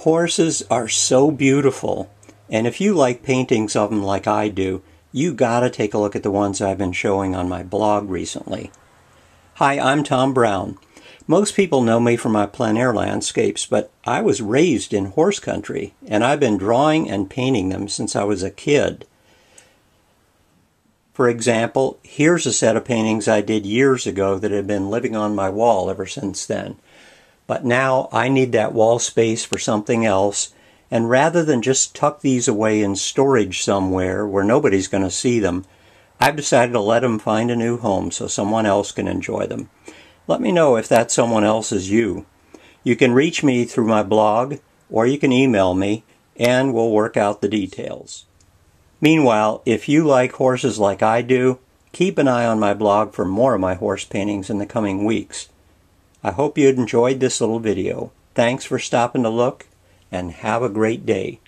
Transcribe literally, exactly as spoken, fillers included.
Horses are so beautiful, and if you like paintings of them like I do, you gotta take a look at the ones I've been showing on my blog recently. Hi, I'm Tom Brown. Most people know me for my plein air landscapes, but I was raised in horse country, and I've been drawing and painting them since I was a kid. For example, here's a set of paintings I did years ago that have been living on my wall ever since then. But now I need that wall space for something else, and rather than just tuck these away in storage somewhere where nobody's going to see them, I've decided to let them find a new home so someone else can enjoy them. Let me know if that someone else is you. You can reach me through my blog, or you can email me, and we'll work out the details. Meanwhile, if you like horses like I do, keep an eye on my blog for more of my horse paintings in the coming weeks. I hope you enjoyed this little video. Thanks for stopping to look, and have a great day.